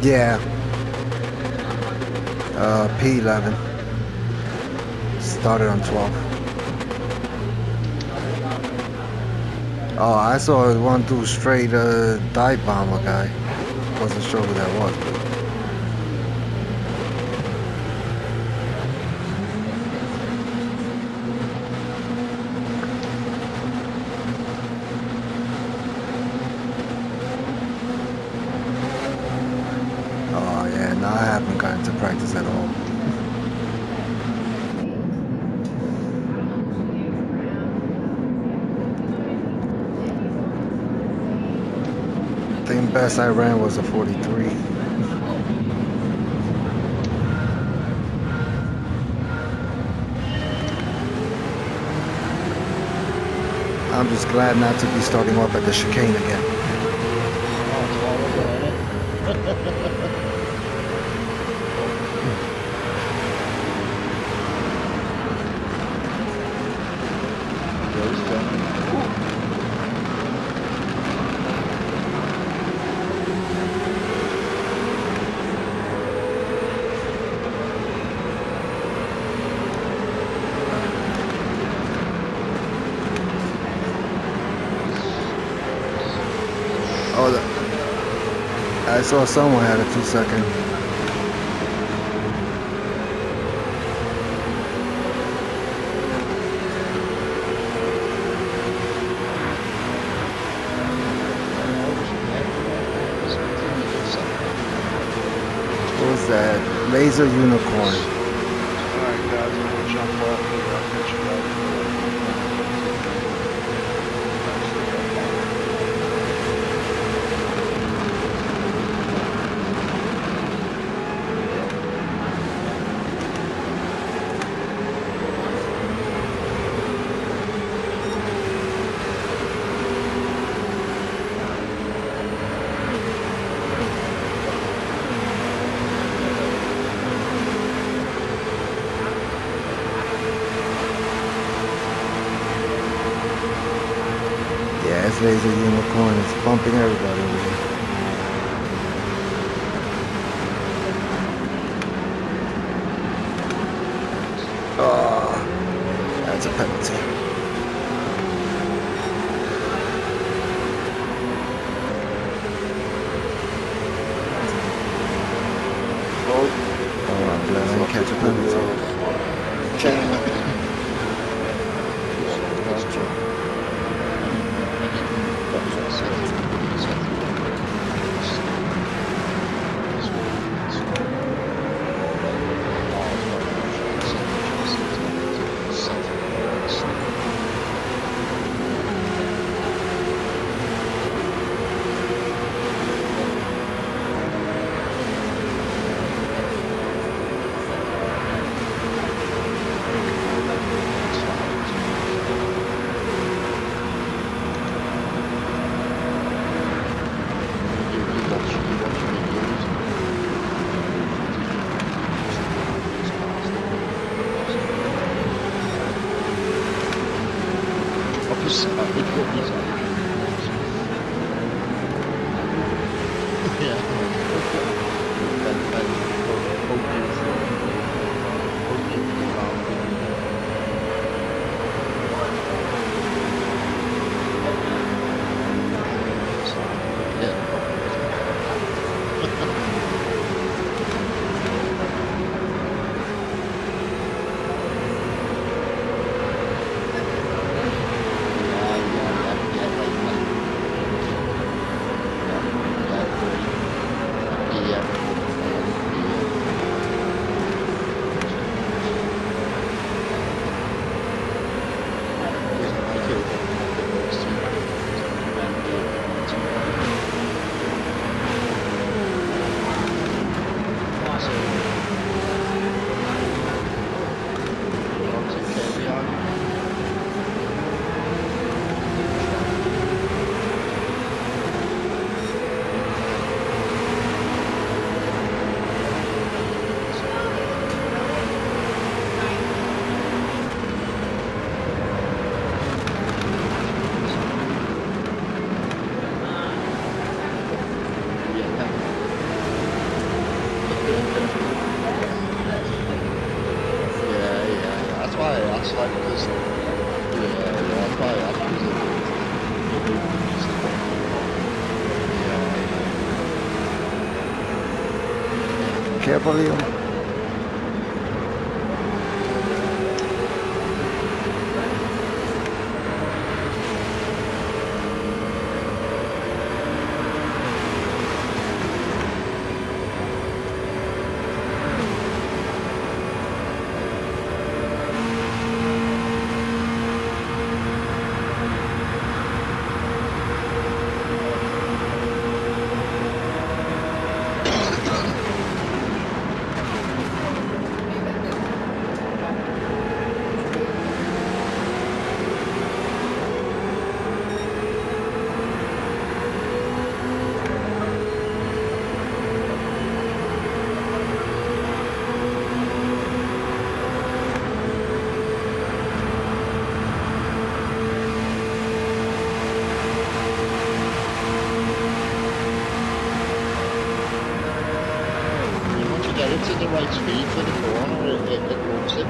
Yeah. P11. Started on 12. Oh, I saw one dude straight dive bomber guy. Wasn't sure who that was, but practice at all. I think best I ran was a 43. I'm just glad not to be starting off at the chicane again. I saw someone had a 2 second. What was that? Laser Unicorn. Alright guys, I'm gonna jump off here. I'll catch you guys. Laser Unicorn is bumping everybody over here. Oh, that's a penalty. Oh, I'm glad I didn't catch a penalty. That's true. That's true. can't believe them. It's at the right speed for the corner, it moves it.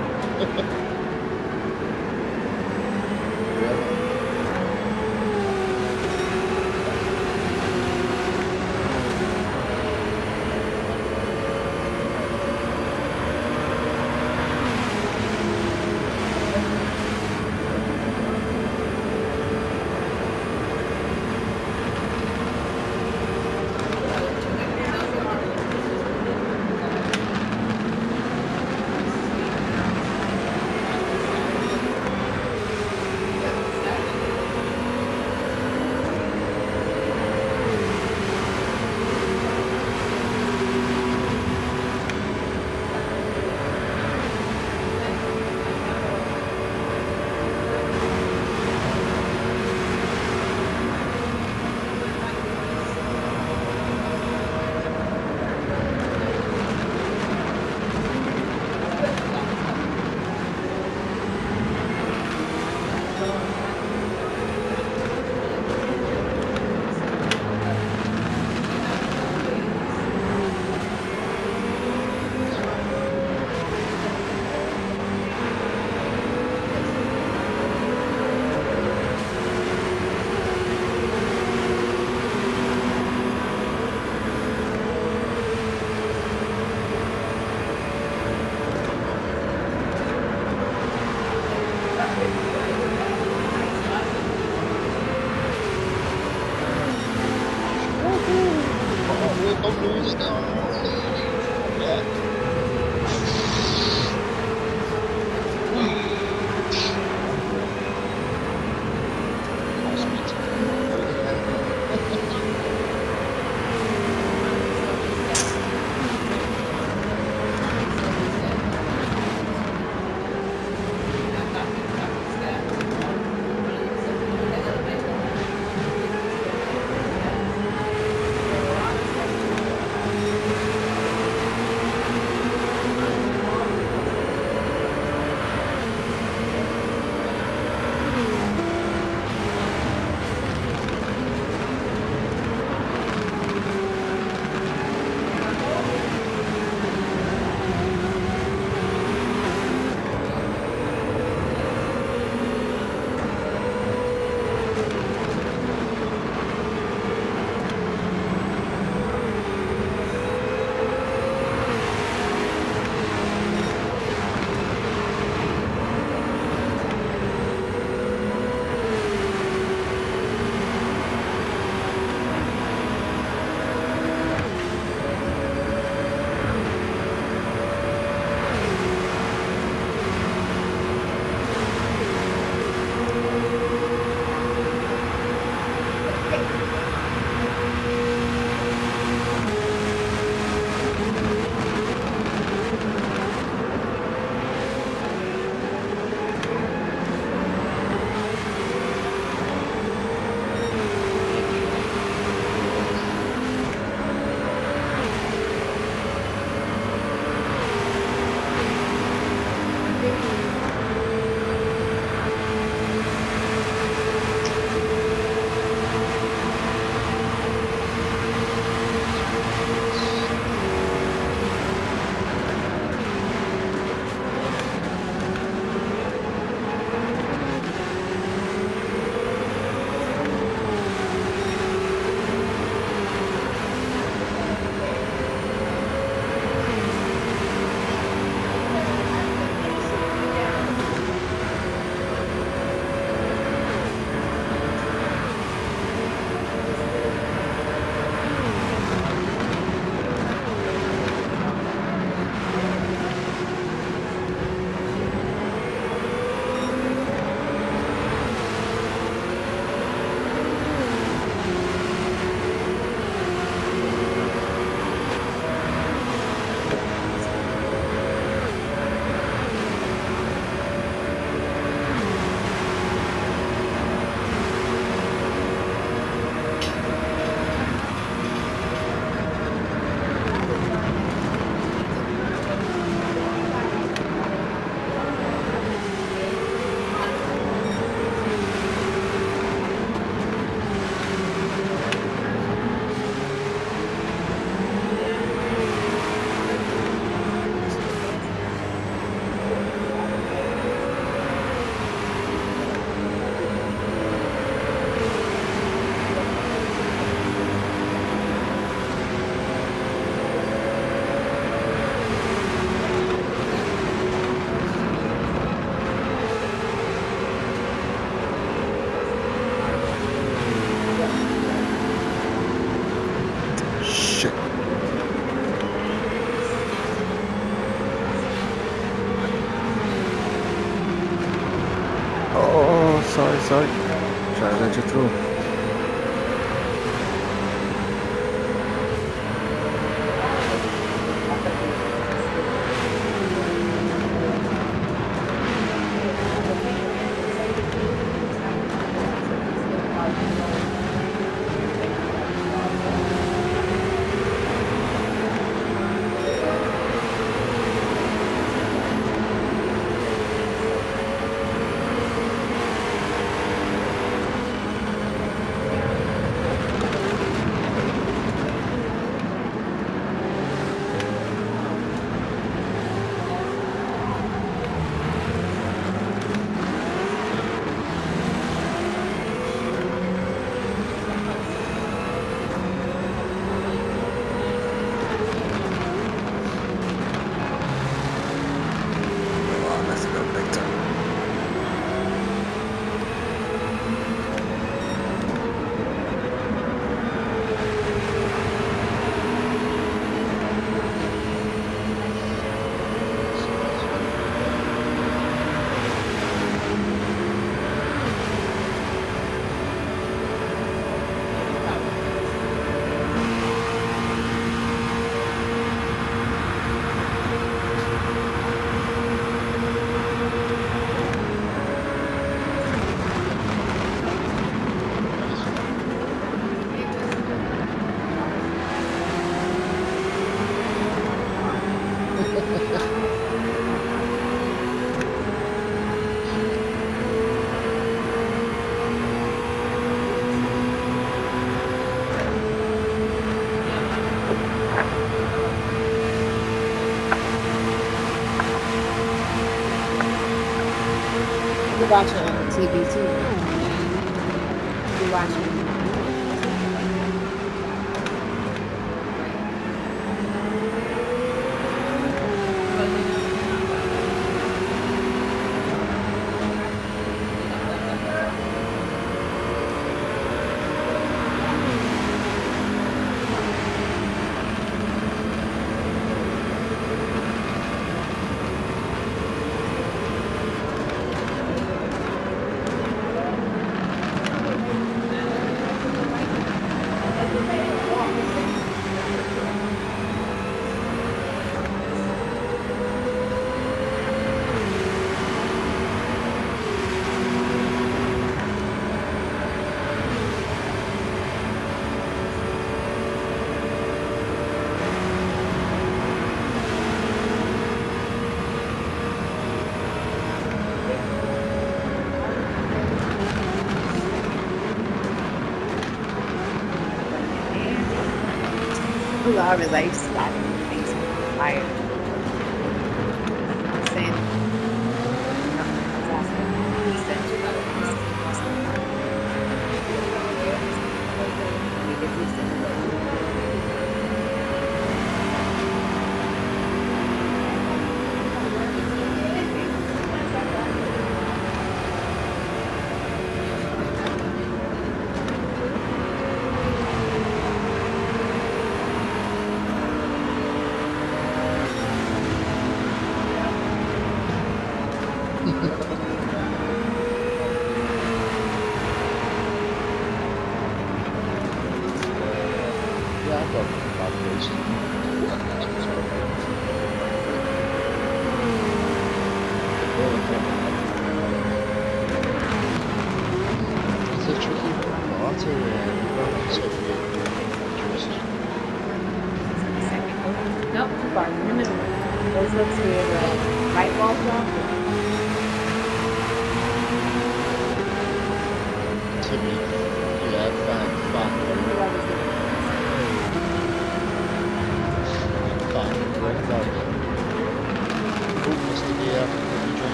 outside, try to let you through. You watch it on TV too. You watch it. I was like, stop it. Makes me tired.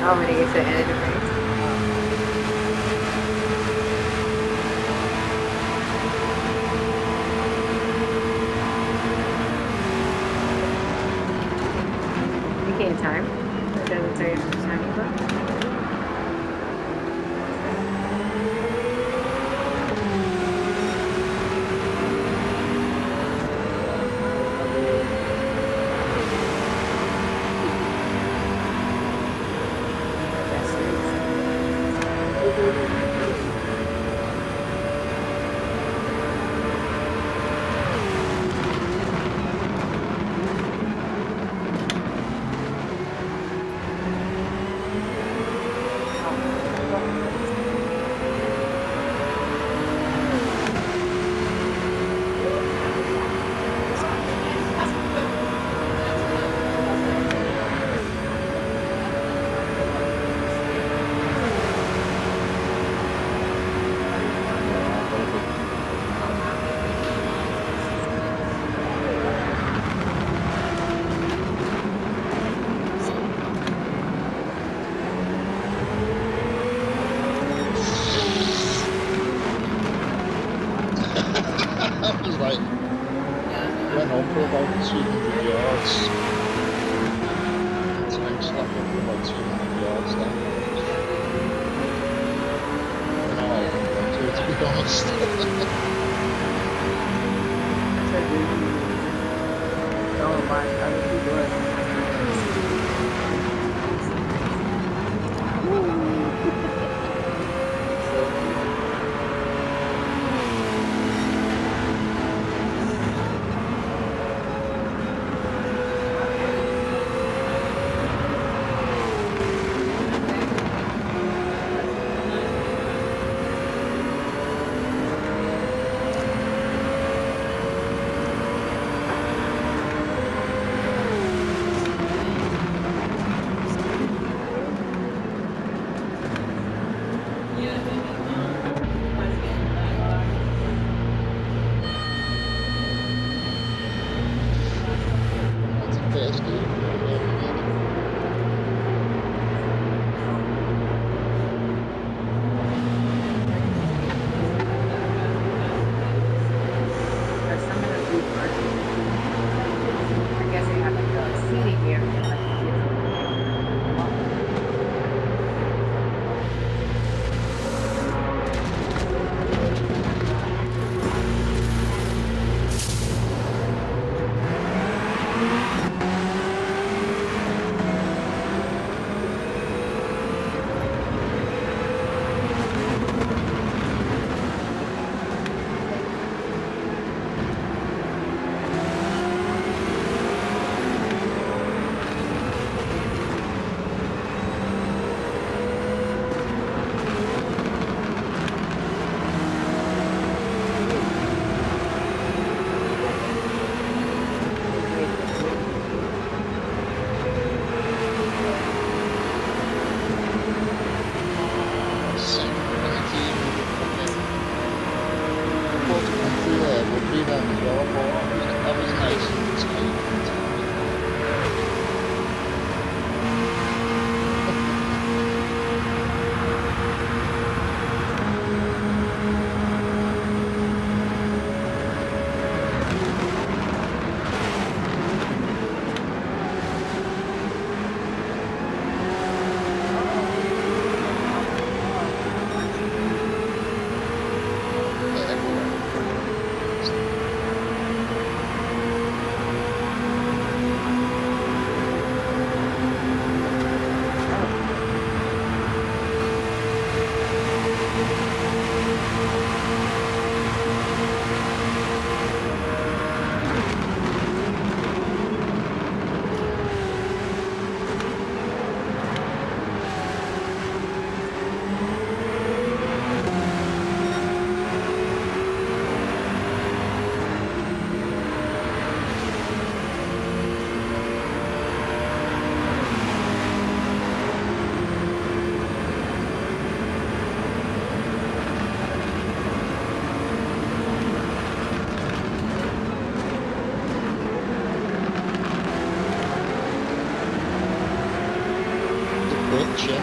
How many is it in a different? You can't time. It doesn't tell you how much time you kitchen.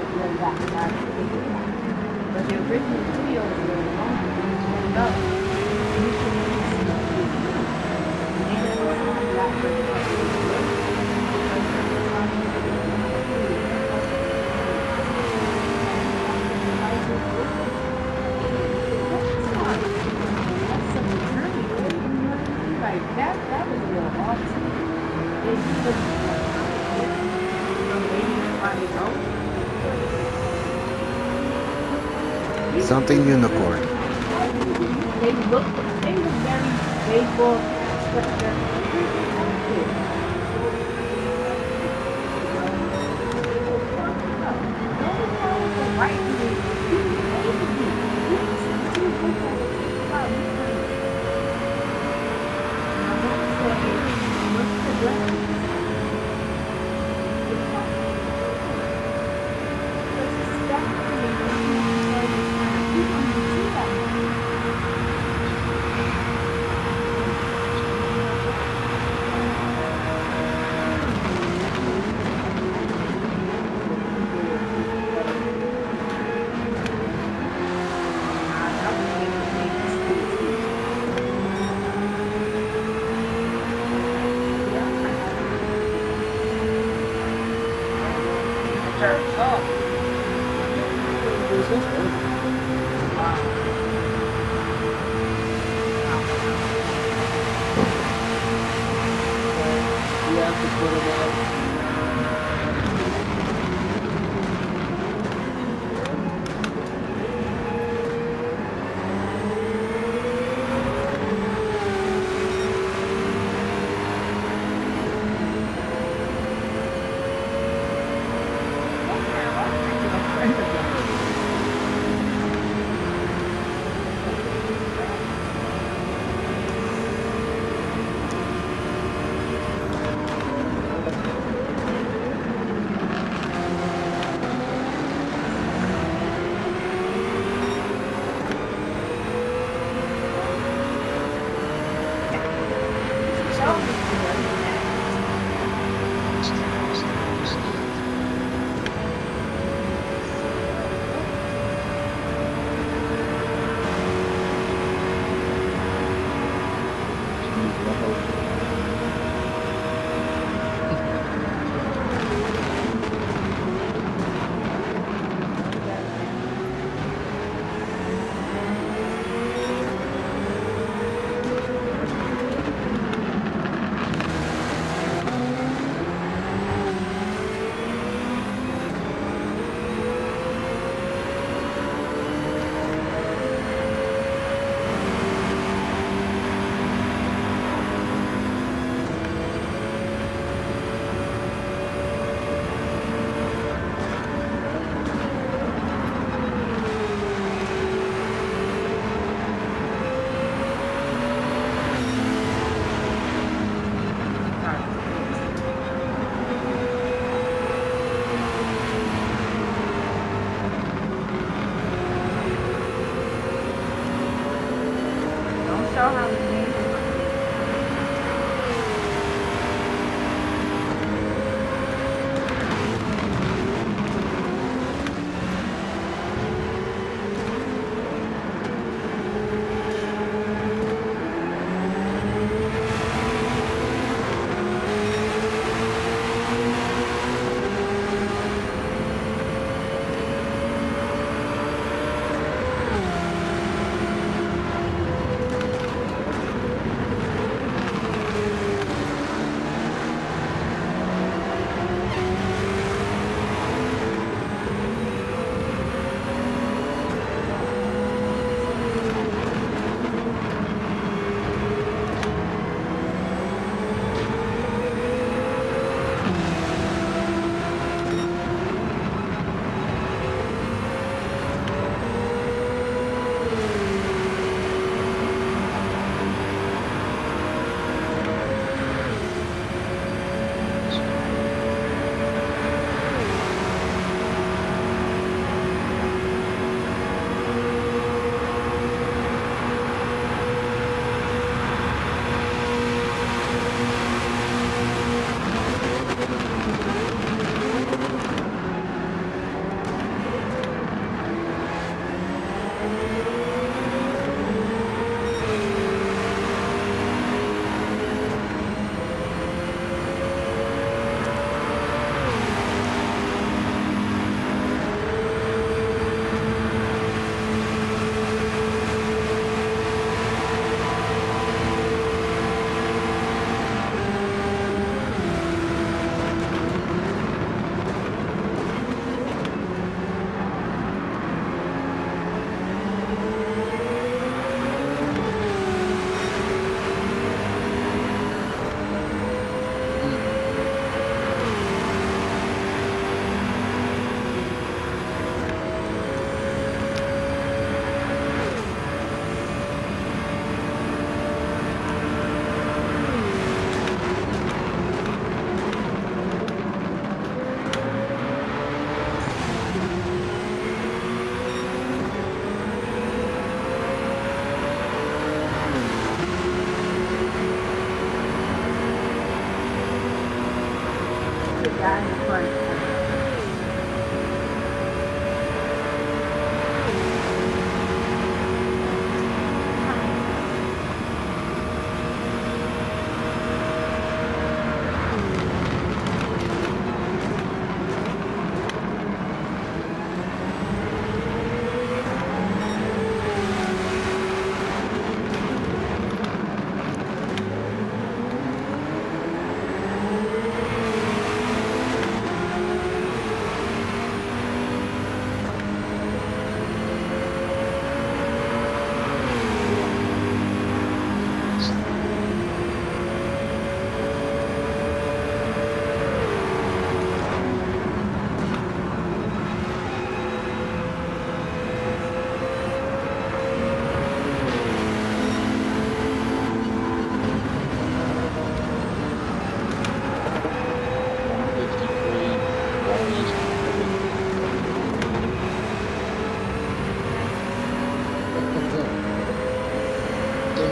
when that last thing. But the original videos were long and up. You should that was real awesome. It took me something unicorn. They were very faithful, but they're pretty good.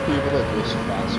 people that do spots.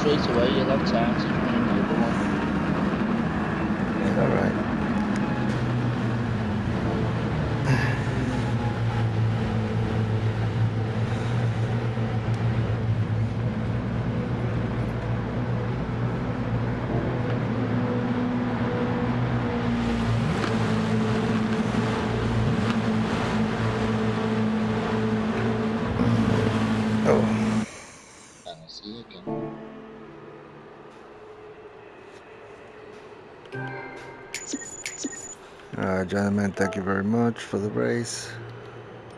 Straight away, you'll have time to join another one. Yeah, all right. Oh. And I'll see you again. Gentlemen, thank you very much for the race.